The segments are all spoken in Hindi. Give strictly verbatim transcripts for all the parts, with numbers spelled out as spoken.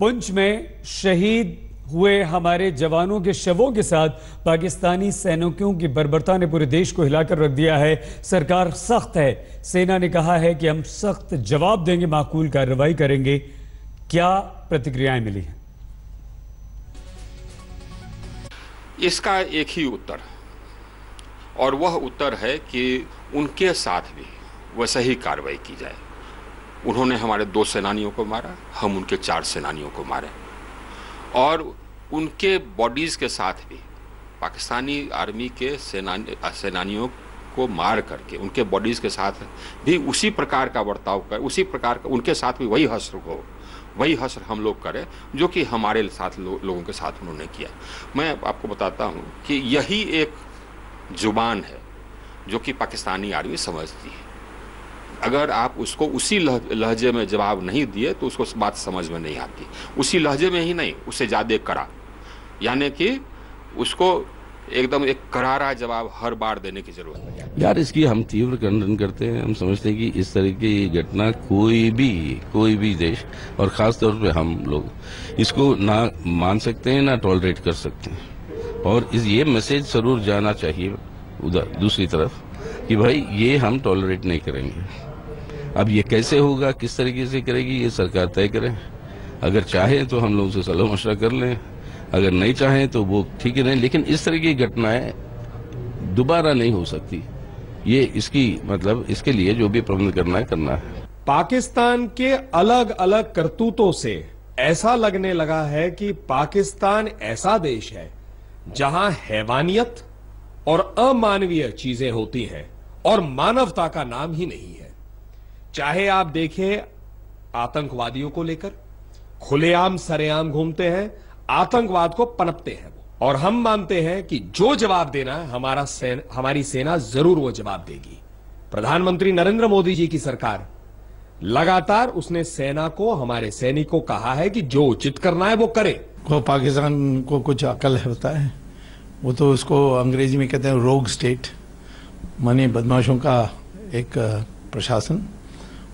पुंछ में शहीद हुए हमारे जवानों के शवों के साथ पाकिस्तानी सैनिकों की बर्बरता ने पूरे देश को हिलाकर रख दिया है। सरकार सख्त है, सेना ने कहा है कि हम सख्त जवाब देंगे, माकूल कार्रवाई करेंगे। क्या प्रतिक्रियाएं मिली हैं? इसका एक ही उत्तर, और वह उत्तर है कि उनके साथ भी वैसे ही कार्रवाई की जाए। उन्होंने हमारे दो सेनानियों को मारा, हम उनके चार सेनानियों को मारे, और उनके बॉडीज़ के साथ भी पाकिस्तानी आर्मी के सेनानी सेनानियों को मार करके उनके बॉडीज़ के साथ भी उसी प्रकार का बर्ताव कर, उसी प्रकार का उनके साथ भी वही हश्र हो, वही हश्र हम लोग करें जो कि हमारे साथ लो, लोगों के साथ उन्होंने किया। मैं आपको बताता हूँ कि यही एक जुबान है जो कि पाकिस्तानी आर्मी समझती है। अगर आप उसको उसी लहजे में जवाब नहीं दिए तो उसको बात समझ में नहीं आती। उसी लहजे में ही नहीं, उससे ज़्यादा कड़ा, यानी कि उसको एकदम एक करारा जवाब हर बार देने की जरूरत है। यार, इसकी हम तीव्र खंडन करते हैं। हम समझते हैं कि इस तरीके की घटना कोई भी कोई भी देश और ख़ास तौर पे हम लोग इसको ना मान सकते हैं, ना टॉलरेट कर सकते हैं। और इस ये मैसेज जरूर जाना चाहिए उधर दूसरी तरफ कि भाई ये हम टॉलरेट नहीं करेंगे। अब ये कैसे होगा, किस तरीके से करेगी, ये सरकार तय करे। अगर चाहे तो हम लोग उसे सलाह मशवरा कर लें, अगर नहीं चाहे तो वो ठीक ही नहीं, लेकिन इस तरह की घटनाएं दोबारा नहीं हो सकती। ये इसकी मतलब इसके लिए जो भी प्रबंध करना है करना है। पाकिस्तान के अलग अलग करतूतों से ऐसा लगने लगा है कि पाकिस्तान ऐसा देश है जहां हैवानियत और अमानवीय चीजें होती हैं और मानवता का नाम ही नहीं है। चाहे आप देखिए आतंकवादियों को लेकर खुलेआम सरेआम घूमते हैं, आतंकवाद को पनपते हैं वो, और हम मानते हैं कि जो जवाब देना है हमारा सेन, हमारी सेना जरूर वो जवाब देगी। प्रधानमंत्री नरेंद्र मोदी जी की सरकार लगातार उसने सेना को, हमारे सैनिकों को कहा है कि जो उचित करना है वो करे। वो पाकिस्तान को कुछ अकल होता है, वो तो उसको अंग्रेजी में कहते हैं रोग स्टेट, माने बदमाशों का एक प्रशासन।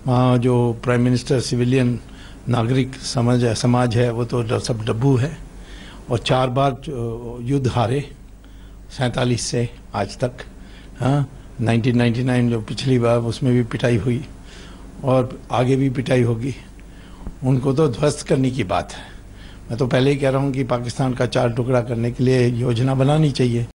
वहाँ जो प्राइम मिनिस्टर, सिविलियन नागरिक समझ है, समाज है, वो तो सब डब्बू है। और चार बार युद्ध हारे सैंतालीस से आज तक, हाँ नाइनटीन नाइंटी नाइन जो पिछली बार उसमें भी पिटाई हुई और आगे भी पिटाई होगी। उनको तो ध्वस्त करने की बात है। मैं तो पहले ही कह रहा हूँ कि पाकिस्तान का चार टुकड़ा करने के लिए योजना बनानी चाहिए।